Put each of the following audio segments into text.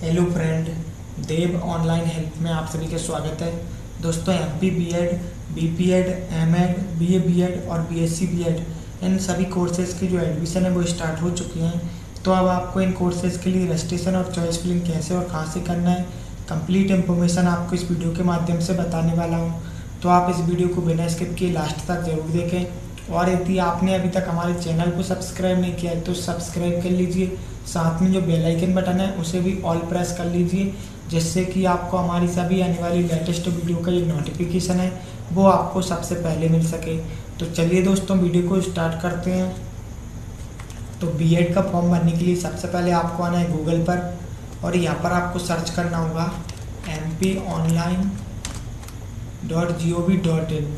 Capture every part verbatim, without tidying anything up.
Hello friend, Dev online help में आप सभी का स्वागत है। दोस्तों, MP BEd, BPEd, MEd, BA BEd और बीएससी बीएड इन सभी कोर्सेज़ की जो एडमिशन है वो स्टार्ट हो चुकी हैं। तो अब आपको इन कोर्सेज़ के लिए रजिस्ट्रेशन और चॉइस फिलिंग कैसे और कहाँ से करना है, कंप्लीट इन्फॉर्मेशन आपको इस वीडियो के माध्यम से बताने वाला हूँ। तो आप इस वीडियो को बिना स्किप किए लास्ट तक जरूर देखें, और यदि आपने अभी तक हमारे चैनल को सब्सक्राइब नहीं किया है तो सब्सक्राइब कर लीजिए। साथ में जो बेल आइकन बटन है उसे भी ऑल प्रेस कर लीजिए, जिससे कि आपको हमारी सभी आने वाली लेटेस्ट वीडियो का जो नोटिफिकेशन है वो आपको सबसे पहले मिल सके। तो चलिए दोस्तों, वीडियो को स्टार्ट करते हैं। तो बीएड का फॉर्म भरने के लिए सबसे पहले आपको आना है गूगल पर, और यहाँ पर आपको सर्च करना होगा MP online dot G O V dot in.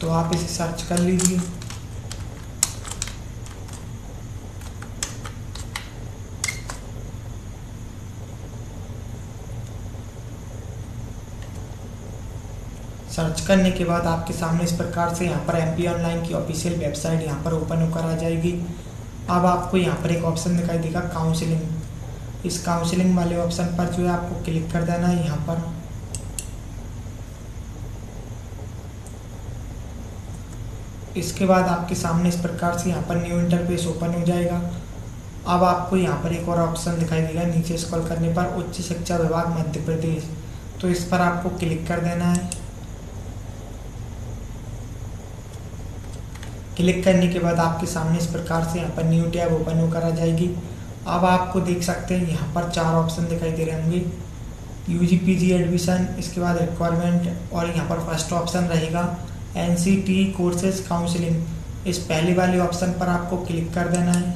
तो आप इसे सर्च कर लीजिए। सर्च करने के बाद आपके सामने इस प्रकार से यहाँ पर एमपी ऑनलाइन की ऑफिशियल वेबसाइट यहाँ पर ओपन होकर आ जाएगी। अब आपको यहाँ पर एक ऑप्शन दिखाई देगा काउंसलिंग। इस काउंसलिंग वाले ऑप्शन पर जो है आपको क्लिक कर देना है। यहाँ पर इसके बाद आपके सामने इस प्रकार से यहाँ पर न्यू इंटरफेस ओपन हो जाएगा। अब आपको यहाँ पर एक और ऑप्शन दिखाई देगा नीचे स्क्रॉल करने पर, उच्च शिक्षा विभाग मध्य प्रदेश। तो इस पर आपको क्लिक कर देना है। क्लिक करने के बाद आपके सामने इस प्रकार से यहाँ पर न्यू टैब ओपन होकर आ जाएगी। अब आपको देख सकते हैं यहाँ पर चार ऑप्शन दिखाई दे रहे होंगे, U G P G admission, इसके बाद रिक्वायरमेंट, और यहाँ पर फर्स्ट ऑप्शन रहेगा N C T courses counselling. इस पहले वाले ऑप्शन पर आपको क्लिक कर देना है।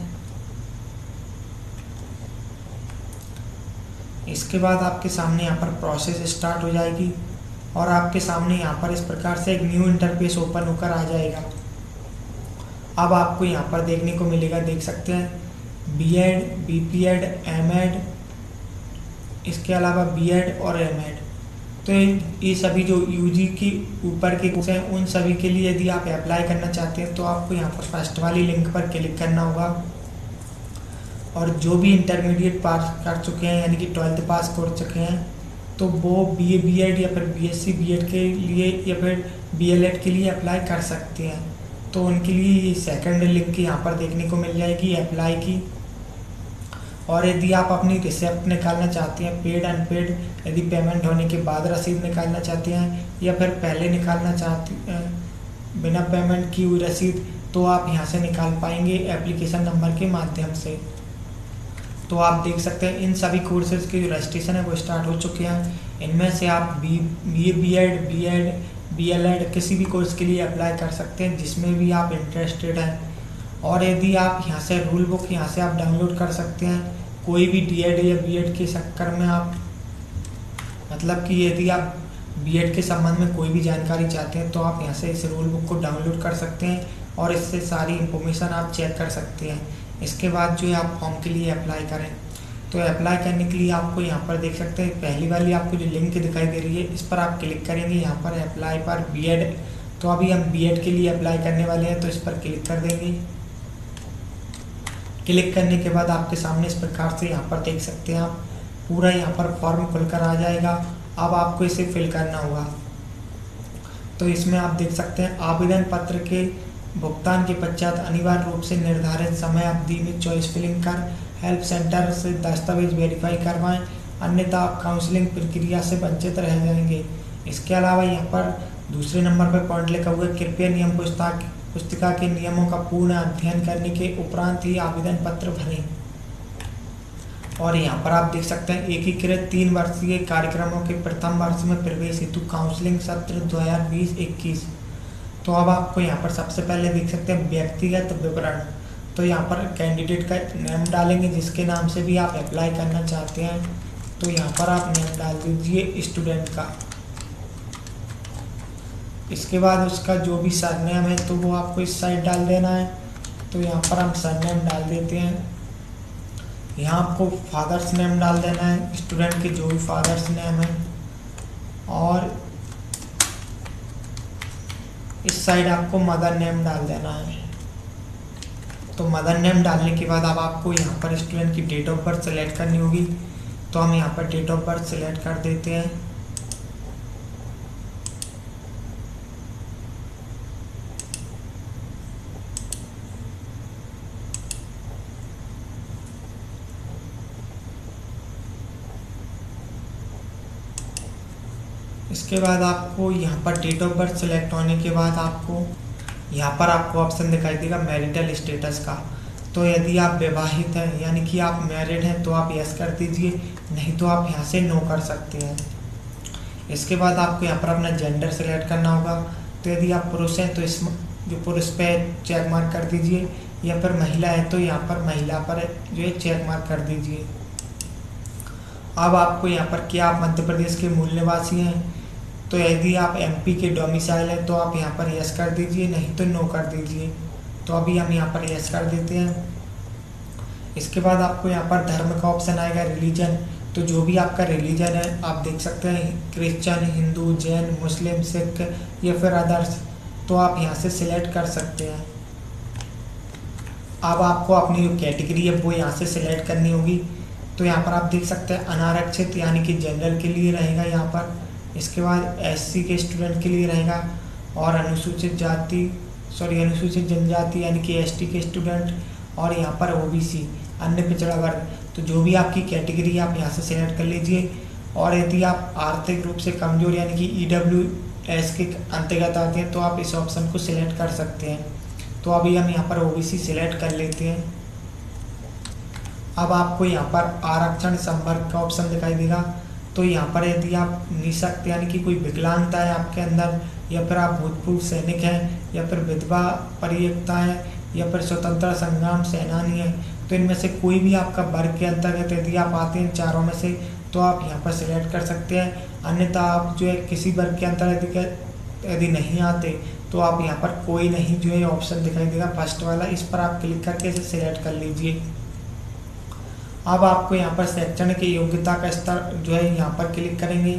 इसके बाद आपके सामने यहाँ पर प्रोसेस स्टार्ट हो जाएगी, और आपके सामने यहाँ पर इस प्रकार से एक न्यू इंटरफेस ओपन होकर आ जाएगा। अब आपको यहाँ पर देखने को मिलेगा, देख सकते हैं, B Ed, B P Ed, M Ed, इसके अलावा बी एड और एम एड। तो ये सभी जो यूजी की ऊपर के कोर्स हैं उन सभी के लिए यदि आप अप्लाई करना चाहते हैं तो आपको यहाँ पर फर्स्ट वाली लिंक पर क्लिक करना होगा। और जो भी इंटरमीडिएट पास कर चुके हैं, यानी कि ट्वेल्थ पास कर चुके हैं, तो वो बीए बीएड या फिर बीएससी बीएड के लिए या फिर बीएलएड के लिए अप्लाई कर सकते हैं। तो उनके लिए ये सेकेंड लिंक यहाँ पर देखने को मिल जाएगी अप्लाई की। और यदि आप अपनी रिसिप्ट निकालना चाहते हैं, पेड अनपेड, यदि पेमेंट होने के बाद रसीद निकालना चाहते हैं, या फिर पहले निकालना चाहते हैं बिना पेमेंट की हुई रसीद, तो आप यहाँ से निकाल पाएंगे एप्लीकेशन नंबर के माध्यम से। तो आप देख सकते हैं इन सभी कोर्सेज के जो रजिस्ट्रेशन है वो स्टार्ट हो चुके हैं। इनमें से आप B B B Ed B Ed B L Ed किसी भी कोर्स के लिए अप्लाई कर सकते हैं जिसमें भी आप इंटरेस्टेड हैं। और यदि आप यहाँ से रूल बुक यहाँ से आप डाउनलोड कर सकते हैं, कोई भी डीएड या बीएड के चक्कर में आप, मतलब कि यदि आप बीएड के संबंध में कोई भी जानकारी चाहते हैं तो आप यहाँ से इस रूल बुक को डाउनलोड कर सकते हैं, और इससे सारी इन्फॉर्मेशन आप चेक कर सकते हैं। इसके बाद जो है आप फॉर्म के लिए अप्लाई करें। तो अप्लाई करने के लिए आपको यहाँ पर देख सकते हैं, पहली वाली आपको जो लिंक दिखाई दे रही है इस पर आप क्लिक करेंगे। यहाँ पर अप्लाई पर बीएड, तो अभी हम बीएड के लिए अप्लाई करने वाले हैं तो इस पर क्लिक कर देंगे। क्लिक करने के बाद आपके सामने इस प्रकार से यहाँ पर देख सकते हैं आप, पूरा यहाँ पर फॉर्म खुलकर आ जाएगा। अब आपको इसे फिल करना होगा। तो इसमें आप देख सकते हैं, आवेदन पत्र के भुगतान के पश्चात अनिवार्य रूप से निर्धारित समय अवधि में चॉइस फिलिंग कर हेल्प सेंटर से दस्तावेज वेरीफाई करवाएं, अन्यथा आप काउंसलिंग प्रक्रिया से वंचित रह जाएंगे। इसके अलावा यहाँ पर दूसरे नंबर पर पॉइंट लिखा हुआ है, कृपया नियम पुस्तक पुस्तिका के नियमों का पूर्ण अध्ययन करने के उपरांत ही आवेदन पत्र भरें। और यहाँ पर आप देख सकते हैं, एकीकृत तीन वर्षीय कार्यक्रमों के प्रथम वर्ष में प्रवेश हेतु काउंसलिंग सत्र दो हज़ार बीस इक्कीस। तो अब आपको यहाँ पर सबसे पहले देख सकते हैं व्यक्तिगत विवरण। तो यहाँ पर कैंडिडेट का नाम डालेंगे जिसके नाम से भी आप अप्लाई करना चाहते हैं, तो यहाँ पर आप नाम डाल दीजिए स्टूडेंट का। इसके बाद उसका जो भी सरनेम है तो वो आपको इस साइड डाल देना है। तो यहाँ पर हम सरनेम डाल देते हैं। यहाँ आपको फादर्स नेम डाल देना है, स्टूडेंट के जो भी फादर्स नेम है। और इस साइड आपको मदर नेम डाल देना है। तो मदर नेम डालने के बाद अब आपको यहाँ पर स्टूडेंट की डेट ऑफ बर्थ सेलेक्ट करनी होगी। तो हम यहाँ पर डेट ऑफ बर्थ सेलेक्ट कर देते हैं। इसके बाद आपको यहाँ पर डेट ऑफ बर्थ सेलेक्ट होने के बाद आपको यहाँ पर आपको ऑप्शन दिखाई देगा मैरिटल स्टेटस का। तो यदि आप विवाहित हैं यानी कि आप मैरिड हैं तो आप यस कर दीजिए, नहीं तो आप यहाँ से नो कर सकते हैं। इसके बाद आपको यहाँ पर अपना जेंडर सेलेक्ट करना होगा। तो यदि आप पुरुष हैं तो इस जो पुरुष पे चेक मार्क कर दीजिए, या फिर महिला है तो यहाँ पर महिला पर जो है चेक मार्क कर दीजिए। अब आपको यहाँ पर क्या आप मध्य प्रदेश के मूल निवासी हैं, तो यदि आप एमपी के डोमिसाइल हैं तो आप यहाँ पर यस कर दीजिए, नहीं तो नो कर दीजिए। तो अभी हम यहाँ पर यस कर देते हैं। इसके बाद आपको यहाँ पर धर्म का ऑप्शन आएगा रिलीजन। तो जो भी आपका रिलीजन है आप देख सकते हैं, क्रिश्चियन, हिंदू, जैन, मुस्लिम, सिख या फिर अदर्स, तो आप यहाँ से सिलेक्ट कर सकते हैं। अब आपको अपनी जो कैटेगरी है वो यहाँ से सिलेक्ट करनी होगी। तो यहाँ पर आप देख सकते हैं अनारक्षित यानी कि जनरल के लिए रहेगा यहाँ पर। इसके बाद एससी के स्टूडेंट के लिए रहेगा, और अनुसूचित जाति सॉरी अनुसूचित जनजाति यानी कि एसटी के स्टूडेंट, और यहाँ पर ओबीसी अन्य पिछड़ा वर्ग। तो जो भी आपकी कैटेगरी आप यहाँ से सेलेक्ट कर लीजिए। और यदि आप आर्थिक रूप से कमज़ोर यानी कि ईडब्ल्यूएस के अंतर्गत आते हैं तो आप इस ऑप्शन को सिलेक्ट कर सकते हैं। तो अभी हम यहाँ पर ओबीसी सिलेक्ट कर लेते हैं। अब आपको यहाँ पर आरक्षण संवर्ग का ऑप्शन दिखाई देगा। तो यहाँ पर यदि आप निःशक्त यानी कि कोई विकलांगता है आपके अंदर, या फिर आप भूतपूर्व सैनिक हैं, या फिर विधवा परित्यक्ता है, या फिर स्वतंत्रता संग्राम सेनानी है, तो इनमें से कोई भी आपका वर्ग के अंतर्गत यदि आप आते हैं चारों में से तो आप यहाँ पर सिलेक्ट कर सकते हैं। अन्यथा आप जो है किसी वर्ग के अंतर्गत यदि नहीं आते तो आप यहाँ पर कोई नहीं जो है ऑप्शन दिखाई देगा फर्स्ट वाला, इस पर आप क्लिक करके इसे सिलेक्ट कर लीजिए। अब आपको यहाँ पर शैक्षणिक योग्यता का स्तर जो है यहाँ पर क्लिक करेंगे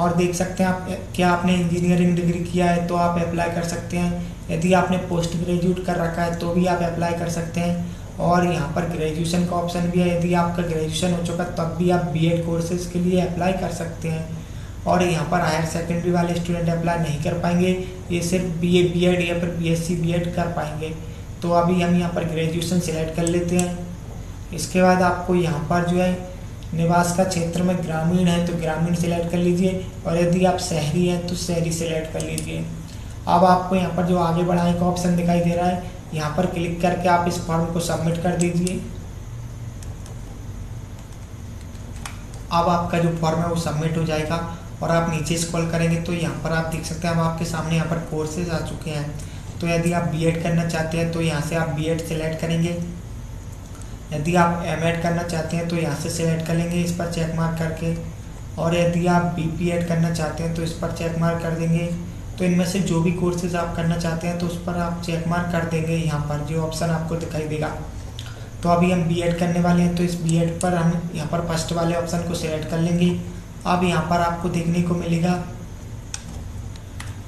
और देख सकते हैं आप क्या आपने इंजीनियरिंग डिग्री किया है तो आप अप्लाई कर सकते हैं। यदि आपने पोस्ट ग्रेजुएट कर रखा है तो भी आप अप्लाई कर सकते हैं। और यहाँ पर ग्रेजुएशन का ऑप्शन भी है, यदि आपका ग्रेजुएशन हो चुका तब भी आप बीएड कोर्सेज के लिए अप्लाई कर सकते हैं। और यहाँ पर हायर सेकेंडरी वाले स्टूडेंट अप्लाई नहीं कर पाएंगे, ये सिर्फ बीए बीएड या फिर बीएससी बीएड कर पाएंगे। तो अभी हम यहाँ पर ग्रेजुएशन सिलेक्ट कर लेते हैं। इसके बाद आपको यहाँ पर जो है निवास का क्षेत्र में ग्रामीण है तो ग्रामीण सेलेक्ट कर लीजिए, और यदि आप शहरी हैं तो शहरी सेलेक्ट कर लीजिए। अब आपको यहाँ पर जो आगे बढ़ाने का ऑप्शन दिखाई दे रहा है, यहाँ पर क्लिक करके आप इस फॉर्म को सबमिट कर दीजिए। अब आपका जो फॉर्म है वो सबमिट हो जाएगा और आप नीचे स्क्रॉल करेंगे तो यहाँ पर आप देख सकते हैं अब आपके सामने यहाँ पर कोर्सेज आ चुके हैं। तो यदि आप बीएड करना चाहते हैं तो यहाँ से आप बीएड सेलेक्ट करेंगे। यदि आप एम.एड करना चाहते हैं तो यहाँ से सिलेक्ट कर लेंगे, इस पर चेक मार्क करके। और यदि आप बी.पी.एड करना चाहते हैं तो इस पर चेक मार्क कर देंगे। तो इनमें से जो भी कोर्सेज आप करना चाहते हैं तो उस पर आप चेक मार्क कर देंगे, यहाँ पर जो ऑप्शन आपको दिखाई देगा। तो अभी हम बी.एड करने वाले हैं तो इस बी.एड पर हम यहाँ पर फर्स्ट वाले ऑप्शन को सिलेक्ट कर लेंगे। अब यहाँ पर आपको देखने को मिलेगा,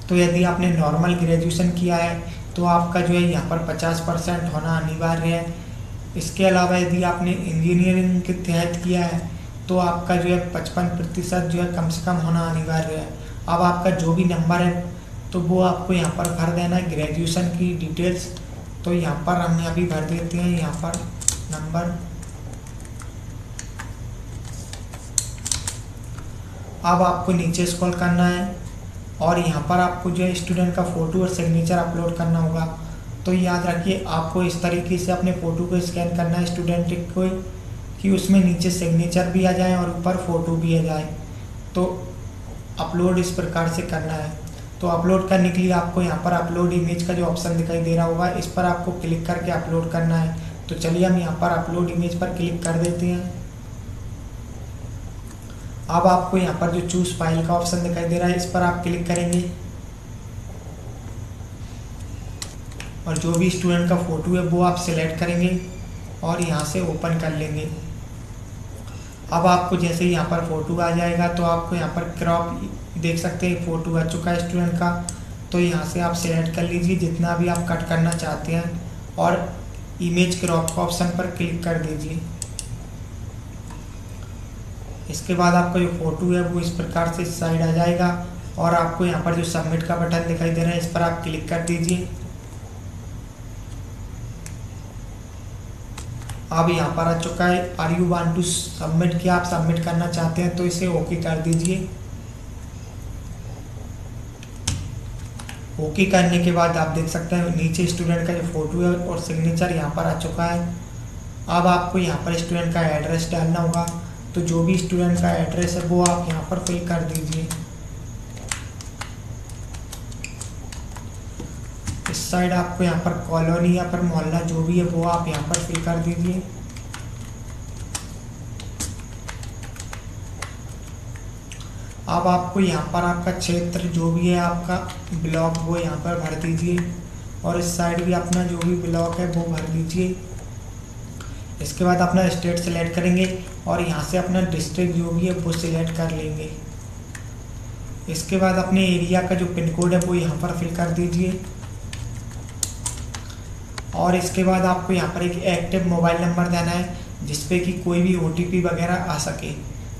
तो यदि आपने नॉर्मल ग्रेजुएशन किया है तो आपका जो है यहाँ पर पचास परसेंट होना अनिवार्य है। इसके अलावा यदि आपने इंजीनियरिंग के तहत किया है तो आपका जो है पचपन प्रतिशत जो है कम से कम होना अनिवार्य है। अब आपका जो भी नंबर है तो वो आपको यहाँ पर भर देना है, ग्रेजुएशन की डिटेल्स। तो यहाँ पर हम अभी भर देते हैं यहाँ पर नंबर। अब आपको नीचे स्क्रॉल करना है और यहाँ पर आपको जो है स्टूडेंट का फ़ोटो और सिग्नेचर अपलोड करना होगा। तो याद रखिए आपको इस तरीके से अपने फ़ोटो को स्कैन करना है स्टूडेंट को, कि उसमें नीचे सिग्नेचर भी आ जाए और ऊपर फ़ोटो भी आ जाए। तो अपलोड इस प्रकार से करना है। तो अपलोड करने के लिए आपको यहाँ पर अपलोड इमेज का जो ऑप्शन दिखाई दे रहा होगा इस पर आपको क्लिक करके अपलोड करना है। तो चलिए हम यहाँ पर अपलोड इमेज पर क्लिक कर देते हैं। अब आपको यहाँ पर जो चूज़ फाइल का ऑप्शन दिखाई दे रहा है इस पर आप क्लिक करेंगे, और जो भी स्टूडेंट का फ़ोटो है वो आप सिलेक्ट करेंगे और यहाँ से ओपन कर लेंगे। अब आपको जैसे यहाँ पर फ़ोटो आ जाएगा तो आपको यहाँ पर क्रॉप देख सकते हैं, फ़ोटो आ चुका है स्टूडेंट का। तो यहाँ से आप सिलेक्ट कर लीजिए जितना भी आप कट करना चाहते हैं। और इमेज क्रॉप का ऑप्शन पर क्लिक कर दीजिए। इसके बाद आपका जो फोटो है वो इस प्रकार से साइड आ जाएगा और आपको यहाँ पर जो सबमिट का बटन दिखाई दे रहा है इस पर आप क्लिक कर दीजिए। अब यहाँ पर आ चुका है are you want to submit, किया आप सबमिट करना चाहते हैं तो इसे ओके कर दीजिए। ओके करने के बाद आप देख सकते हैं नीचे स्टूडेंट का जो फोटो है और सिग्नेचर यहाँ पर आ चुका है। अब आपको यहाँ पर स्टूडेंट का एड्रेस डालना होगा, तो जो भी स्टूडेंट का एड्रेस है वो आप यहाँ पर फिल कर दीजिए। इस साइड आपको यहाँ पर कॉलोनी या पर मोहल्ला जो भी है वो आप यहाँ पर फिल कर दीजिए। अब आपको यहाँ पर आपका क्षेत्र जो भी है आपका ब्लॉक वो यहाँ पर भर दीजिए और इस साइड भी अपना जो भी ब्लॉक है वो भर दीजिए। इसके बाद अपना स्टेट सेलेक्ट करेंगे और यहाँ से अपना डिस्ट्रिक्ट जो भी है वो सिलेक्ट कर लेंगे। इसके बाद अपने एरिया का जो पिन कोड है वो यहाँ पर फिल कर दीजिए और इसके बाद आपको यहाँ पर एक एक्टिव मोबाइल नंबर देना है जिसपे कि कोई भी ओ टी पी वगैरह आ सके।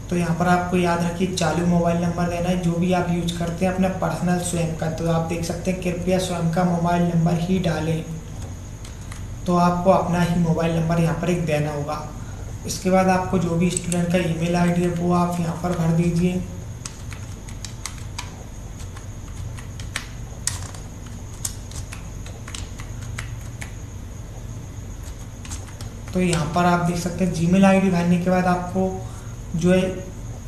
तो यहाँ पर आपको याद रखिए चालू मोबाइल नंबर देना है जो भी आप यूज करते हैं अपना पर्सनल स्वयं का। तो आप देख सकते हैं कृपया स्वयं का मोबाइल नंबर ही डालें, तो आपको अपना ही मोबाइल नंबर यहाँ पर एक देना होगा। इसके बाद आपको जो भी स्टूडेंट का ईमेल आईडी है वो आप यहाँ पर भर दीजिए। तो यहाँ पर आप देख सकते हैं जीमेल आईडी भरने के बाद आपको जो है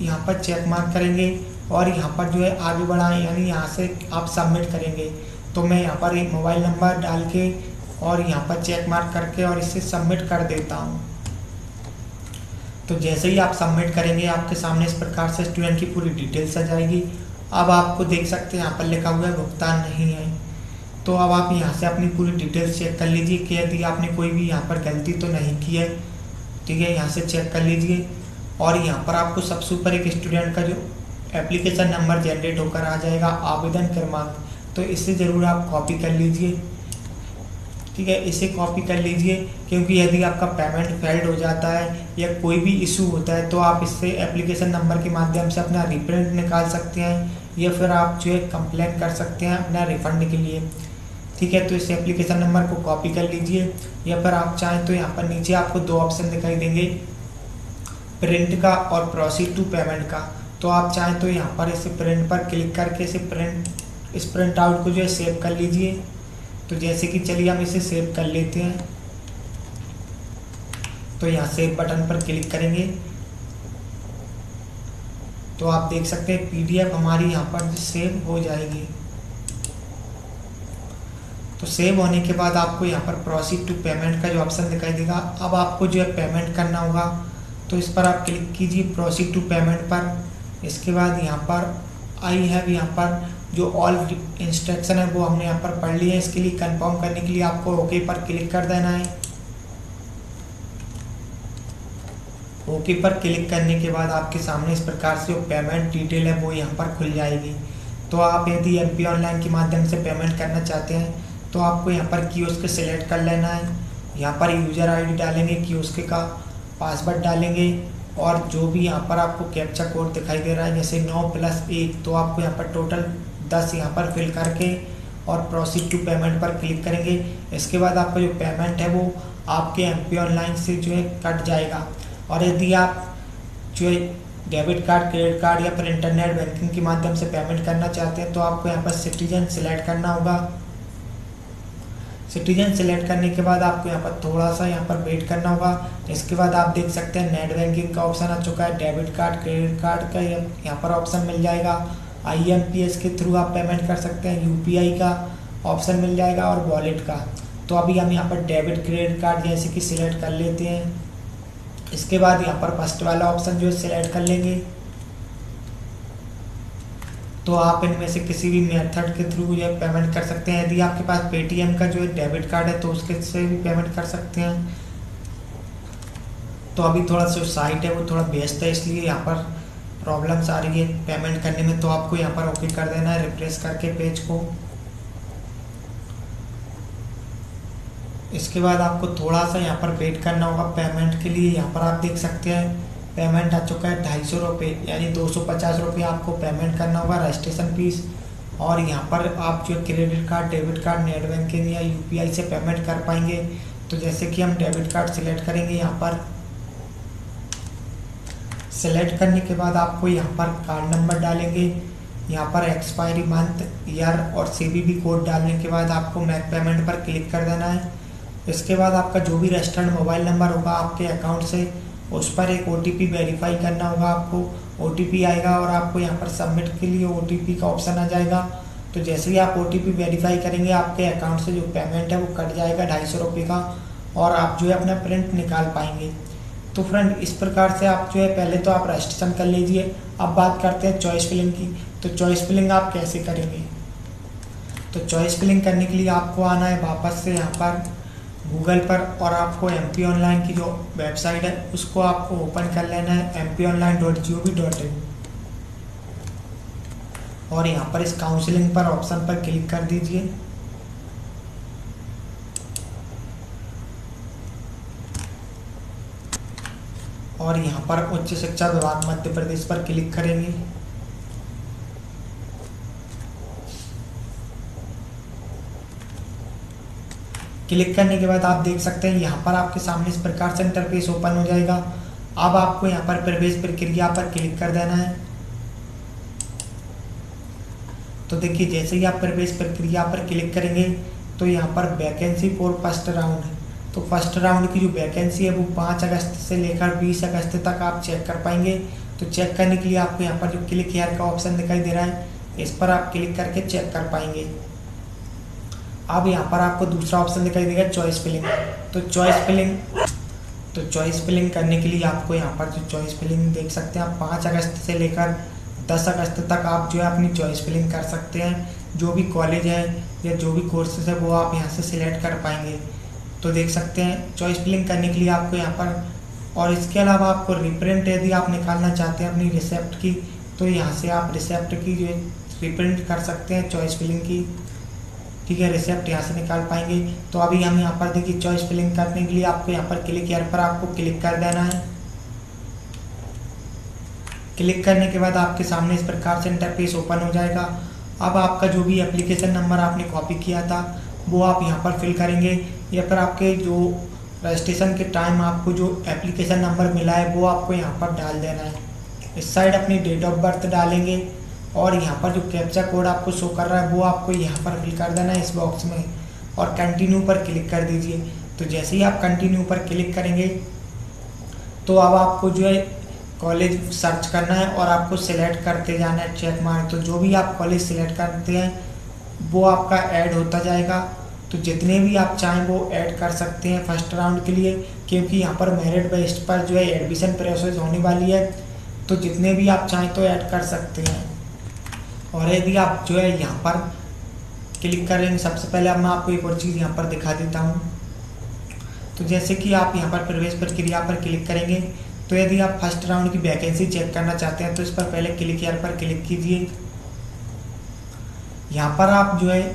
यहाँ पर चेक मार्क करेंगे और यहाँ पर जो है आगे बढ़ाएं, यानी यहाँ से आप सबमिट करेंगे। तो मैं यहाँ पर एक मोबाइल नंबर डाल के और यहाँ पर चेक मार्क करके और इसे सबमिट कर देता हूँ। तो जैसे ही आप सबमिट करेंगे आपके सामने इस प्रकार से स्टूडेंट की पूरी डिटेल्स आ जाएगी। अब आपको देख सकते हैं यहाँ पर लिखा हुआ है भुगतान नहीं है, तो अब आप यहाँ से अपनी पूरी डिटेल्स चेक कर लीजिए कि यदि आपने कोई भी यहाँ पर गलती तो नहीं की है, ठीक है, यहाँ से चेक कर लीजिए। और यहाँ पर आपको सबसे ऊपर एक स्टूडेंट का जो एप्लीकेशन नंबर जनरेट होकर आ जाएगा आवेदन क्रमांक, तो इसे ज़रूर आप कॉपी कर लीजिए, ठीक है, इसे कॉपी कर लीजिए क्योंकि यदि आपका पेमेंट फेल्ड हो जाता है या कोई भी इशू होता है तो आप इससे एप्लीकेशन नंबर के माध्यम से अपना रिप्रिंट निकाल सकते हैं या फिर आप जो है कंप्लेंट कर सकते हैं अपना रिफंड के लिए, ठीक है। तो इस एप्लीकेशन नंबर को कॉपी कर लीजिए या फिर आप चाहें तो यहाँ पर नीचे आपको दो ऑप्शन दिखाई देंगे, प्रिंट का और प्रोसीड टू पेमेंट का। तो आप चाहें तो यहाँ पर इसे प्रिंट पर क्लिक करके इसे प्रिंट इस प्रिंट आउट को जो है सेव कर लीजिए। तो जैसे कि चलिए हम इसे सेव कर लेते हैं, तो यहाँ सेव बटन पर क्लिक करेंगे तो आप देख सकते हैं पीडीएफ हमारी यहाँ पर सेव हो जाएगी। तो सेव होने के बाद आपको यहाँ पर प्रोसीड टू पेमेंट का जो ऑप्शन दिखाई देगा, अब आपको जो है पेमेंट करना होगा तो इस पर आप क्लिक कीजिए प्रोसीड टू पेमेंट पर। इसके बाद यहाँ पर आई हैव यहाँ पर जो ऑल इंस्ट्रक्शन है वो हमने यहाँ पर पढ़ लिए हैं। इसके लिए कंफर्म करने के लिए आपको ओके पर क्लिक कर देना है। ओके पर क्लिक करने के बाद आपके सामने इस प्रकार से जो पेमेंट डिटेल है वो यहाँ पर खुल जाएगी। तो आप यदि एम पी ऑनलाइन के माध्यम से पेमेंट करना चाहते हैं तो आपको यहाँ पर कियोस्क सेलेक्ट कर लेना है। यहाँ पर यूजर आई डी डालेंगे, कियोस्क का पासवर्ड डालेंगे और जो भी यहाँ पर आपको कैप्चा कोड दिखाई दे रहा है जैसे नौ प्लस एक, तो आपको यहाँ पर टोटल दस यहाँ पर फिल करके और प्रोसीड टू पेमेंट पर क्लिक करेंगे। इसके बाद आपका जो पेमेंट है वो आपके एमपी ऑनलाइन से जो है कट जाएगा। और यदि आप जो है डेबिट कार्ड, क्रेडिट कार्ड या फिर इंटरनेट बैंकिंग के माध्यम से पेमेंट करना चाहते हैं तो आपको यहाँ पर सिटीजन सिलेक्ट करना होगा। सिटीजन सेलेक्ट करने के बाद आपको यहाँ पर थोड़ा सा यहाँ पर वेट करना होगा। इसके बाद आप देख सकते हैं नेट बैंकिंग का ऑप्शन आ चुका है, डेबिट कार्ड, क्रेडिट कार्ड का यहाँ पर ऑप्शन मिल जाएगा। आईएमपीएस के थ्रू आप पेमेंट कर सकते हैं, यूपीआई का ऑप्शन मिल जाएगा और वॉलेट का। तो अभी हम यहाँ पर डेबिट, क्रेडिट कार्ड जैसे कि सिलेक्ट कर लेते हैं। इसके बाद यहाँ पर फर्स्ट वाला ऑप्शन जो है सिलेक्ट कर लेंगे। तो आप इनमें से किसी भी मेथड के थ्रू जो है पेमेंट कर सकते हैं। यदि आपके पास पेटीएम का जो है डेबिट कार्ड है तो उसके से भी पेमेंट कर सकते हैं। तो अभी थोड़ा सा साइट है वो थोड़ा व्यस्त है इसलिए यहाँ पर प्रॉब्लम्स आ रही है पेमेंट करने में, तो आपको यहाँ पर ओके कर देना है रिफ्रेश करके पेज को। इसके बाद आपको थोड़ा सा यहाँ पर वेट करना होगा पेमेंट के लिए। यहाँ पर आप देख सकते हैं पेमेंट आ चुका है ढाई सौ रुपये यानी दो सौ पचास रुपये आपको पेमेंट करना होगा रजिस्ट्रेशन फीस। और यहाँ पर आप जो credit card, debit card, net banking या यू पी आई से पेमेंट कर पाएंगे। तो जैसे कि हम डेबिट कार्ड सिलेक्ट करेंगे, यहाँ पर सेलेक्ट करने के बाद आपको यहाँ पर कार्ड नंबर डालेंगे, यहाँ पर एक्सपायरी मंथ, ईयर और सीवीवी कोड डालने के बाद आपको मैक पेमेंट पर क्लिक कर देना है। इसके बाद आपका जो भी रजिस्टर्ड मोबाइल नंबर होगा आपके अकाउंट से, उस पर एक ओटीपी वेरीफाई करना होगा। आपको ओटीपी आएगा और आपको यहाँ पर सबमिट के लिए ओटीपी का ऑप्शन आ जाएगा। तो जैसे ही आप ओटीपी वेरीफाई करेंगे आपके अकाउंट से जो पेमेंट है वो कट जाएगा ढाई सौ रुपये का, और आप जो है अपना प्रिंट निकाल पाएंगे। तो फ्रेंड, इस प्रकार से आप जो है पहले तो आप रजिस्ट्रेशन कर लीजिए। अब बात करते हैं चॉइस फिलिंग की। तो चॉइस फिलिंग आप कैसे करेंगे? तो चॉइस फिलिंग करने के लिए आपको आना है वापस से यहाँ पर गूगल पर, और आपको एम पी ऑनलाइन की जो वेबसाइट है उसको आपको ओपन कर लेना है M P online dot G O V dot in, और यहाँ पर इस काउंसलिंग पर ऑप्शन पर क्लिक कर दीजिए। और यहाँ पर उच्च शिक्षा विभाग मध्य प्रदेश पर क्लिक करेंगे। क्लिक करने के बाद आप देख सकते हैं यहाँ पर आपके सामने इस प्रकार से इंटरफेस ओपन हो जाएगा। अब आपको यहाँ पर प्रवेश प्रक्रिया पर क्लिक कर देना है। तो देखिए जैसे ही आप प्रवेश प्रक्रिया पर क्लिक करेंगे तो यहाँ पर वैकेंसी फॉर फर्स्ट राउंड है। तो फर्स्ट राउंड की जो वैकेंसी है वो पाँच अगस्त से लेकर बीस अगस्त तक आप चेक कर पाएंगे। तो चेक करने के लिए आपको यहाँ पर जो क्लिक हेयर का ऑप्शन दिखाई दे रहा है इस पर आप क्लिक करके चेक कर पाएंगे। अब यहाँ पर आपको दूसरा ऑप्शन दिखाई देगा चॉइस फिलिंग। तो चॉइस फिलिंग तो चॉइस फिलिंग करने के लिए आपको यहाँ पर जो चॉइस फिलिंग देख सकते हैं आप पाँच अगस्त से लेकर दस अगस्त तक आप जो है अपनी चॉइस फिलिंग कर सकते हैं। जो भी कॉलेज है या जो भी कोर्सेज है वो आप यहाँ से सिलेक्ट कर पाएंगे। तो देख सकते हैं चॉइस फिलिंग करने के लिए आपको यहाँ पर, और इसके अलावा आपको रिप्रिंट यदि आप निकालना चाहते हैं अपनी रिसेप्ट की तो यहाँ से आप रिसेप्ट की जो रिप्रिंट कर सकते हैं चॉइस फिलिंग की। ठीक है, रिसेप्ट यहाँ से निकाल पाएंगे। तो अभी हम यहाँ पर देखिए चॉइस फिलिंग करने के लिए आपको यहाँ पर क्लिक हेयर पर आपको क्लिक कर देना है। क्लिक करने के बाद आपके सामने इस प्रकार से इंटरफेस ओपन हो जाएगा। अब आपका जो भी एप्लीकेशन नंबर आपने कॉपी किया था वो आप यहाँ पर फिल करेंगे, या फिर आपके जो रजिस्ट्रेशन के टाइम आपको जो एप्लीकेशन नंबर मिला है वो आपको यहाँ पर डाल देना है। इस साइड अपनी डेट ऑफ बर्थ डालेंगे, और यहाँ पर जो कैप्चा कोड आपको शो कर रहा है वो आपको यहाँ पर फिल कर देना है इस बॉक्स में, और कंटिन्यू पर क्लिक कर दीजिए। तो जैसे ही आप कंटिन्यू पर क्लिक करेंगे तो अब आपको जो है कॉलेज सर्च करना है और आपको सिलेक्ट करते जाना है चेक मार्क। तो जो भी आप कॉलेज सिलेक्ट करते हैं वो आपका ऐड होता जाएगा। तो जितने भी आप चाहें वो ऐड कर सकते हैं फर्स्ट राउंड के लिए, क्योंकि यहाँ पर मेरिट बेस्ड पर जो है एडमिशन प्रोसेस होने वाली है। तो जितने भी आप चाहें तो ऐड कर सकते हैं। और यदि आप जो है यहाँ पर क्लिक करेंगे, सबसे पहले अब मैं आपको एक और चीज़ यहाँ पर दिखा देता हूँ। तो जैसे कि आप यहाँ पर प्रवेश प्रक्रिया पर क्लिक करेंगे, तो यदि आप फर्स्ट राउंड की वैकेंसी चेक करना चाहते हैं तो इस पर पहले क्लिक हेयर पर क्लिक कीजिए। यहाँ पर आप जो है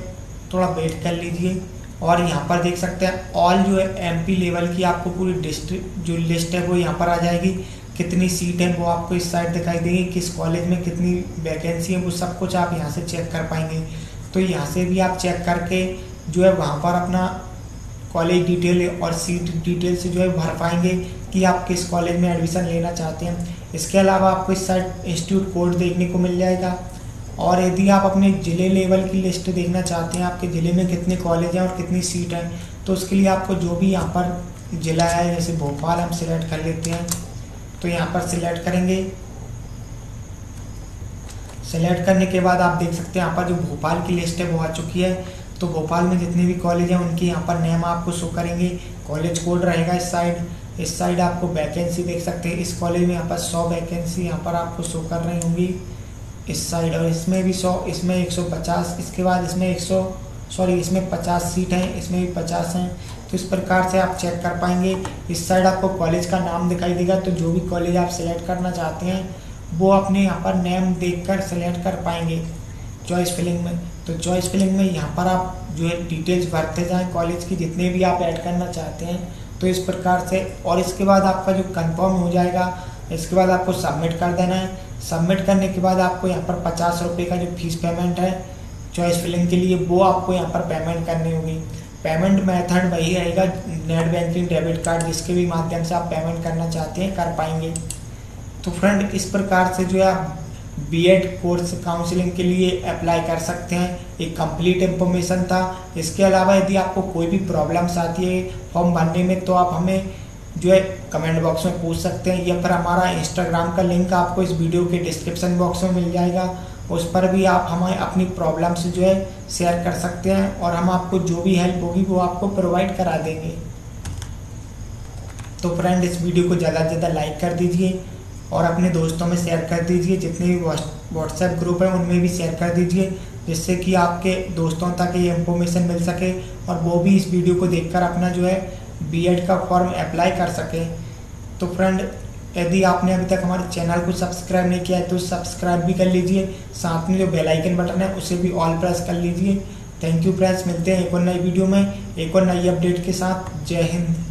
थोड़ा वेट कर लीजिए, और यहाँ पर देख सकते हैं ऑल जो है एमपी लेवल की आपको पूरी डिस्ट्रिक्ट जो लिस्ट है वो यहाँ पर आ जाएगी। कितनी सीट है वो आपको इस साइड दिखाई देगी, किस कॉलेज में कितनी वैकेंसी है वो सब कुछ आप यहाँ से चेक कर पाएंगे। तो यहाँ से भी आप चेक करके जो है वहाँ पर अपना कॉलेज डिटेल और सीट डिटेल से जो है भर पाएंगे कि आप किस कॉलेज में एडमिशन लेना चाहते हैं। इसके अलावा आपको इस साइड इंस्टीट्यूट कोड देखने को मिल जाएगा, और यदि आप अपने ज़िले लेवल की लिस्ट देखना चाहते हैं आपके ज़िले में कितने कॉलेज हैं और कितनी सीट हैं, तो उसके लिए आपको जो भी यहाँ पर ज़िला है, जैसे भोपाल हम सिलेक्ट कर लेते हैं, तो यहाँ पर सिलेक्ट करेंगे। सिलेक्ट करने के बाद आप देख सकते हैं यहाँ पर जो भोपाल की लिस्ट है वो आ चुकी है। तो भोपाल में जितने भी कॉलेज हैं उनके यहाँ पर नेम आपको शो करेंगे, कॉलेज कोड रहेगा इस साइड। इस साइड आपको वैकेंसी देख सकते हैं, इस कॉलेज में यहाँ पर सौ वैकेंसी यहाँ पर आपको शो कर रही होंगी इस साइड, और इसमें भी सौ, इसमें एक सौ पचास, इसके बाद इसमें एक सौ, सॉरी इसमें पचास सीट हैं, इसमें भी पचास हैं। तो इस प्रकार से आप चेक कर पाएंगे। इस साइड आपको कॉलेज का नाम दिखाई देगा, तो जो भी कॉलेज आप सिलेक्ट करना चाहते हैं वो अपने यहाँ पर नेम देखकर सिलेक्ट कर पाएंगे। चॉइस फिलिंग में। तो चॉइस फिलिंग में यहाँ पर आप जो है डिटेल्स भरते जाएँ कॉलेज की जितने भी आप ऐड करना चाहते हैं, तो इस प्रकार से। और इसके बाद आपका जो कंफर्म हो जाएगा, इसके बाद आपको सबमिट कर देना है। सबमिट करने के बाद आपको यहाँ पर पचास रुपये का जो फीस पेमेंट है चॉइस फिलिंग के लिए, वो आपको यहाँ पर पेमेंट करनी होगी। पेमेंट मेथड वही रहेगा, नेट बैंकिंग, डेबिट कार्ड, जिसके भी माध्यम से आप पेमेंट करना चाहते हैं कर पाएंगे। तो फ्रेंड, इस प्रकार से जो है आप बीएड कोर्स काउंसलिंग के लिए अप्लाई कर सकते हैं। ये कंप्लीट इंफॉर्मेशन था। इसके अलावा यदि आपको कोई भी प्रॉब्लम्स आती है फॉर्म भरने में, तो आप हमें जो है कमेंट बॉक्स में पूछ सकते हैं, या फिर हमारा इंस्टाग्राम का लिंक आपको इस वीडियो के डिस्क्रिप्शन बॉक्स में मिल जाएगा। उस पर भी आप हमें अपनी प्रॉब्लम्स जो है शेयर कर सकते हैं, और हम आपको जो भी हेल्प होगी वो आपको प्रोवाइड करा देंगे। तो फ्रेंड, इस वीडियो को ज़्यादा से ज़्यादा लाइक कर दीजिए और अपने दोस्तों में शेयर कर दीजिए। जितने भी व्हाट्सएप ग्रुप हैं उनमें भी शेयर कर दीजिए, जिससे कि आपके दोस्तों तक ये इन्फॉर्मेशन मिल सके और वो भी इस वीडियो को देखकर अपना जो है बीएड का फॉर्म अप्लाई कर सके। तो फ्रेंड, यदि आपने अभी तक हमारे चैनल को सब्सक्राइब नहीं किया है तो सब्सक्राइब भी कर लीजिए, साथ में जो बेल आइकन बटन है उसे भी ऑल प्रेस कर लीजिए। थैंक यू फ्रेंड्स, मिलते हैं एक और नई वीडियो में एक और नई अपडेट के साथ। जय हिंद।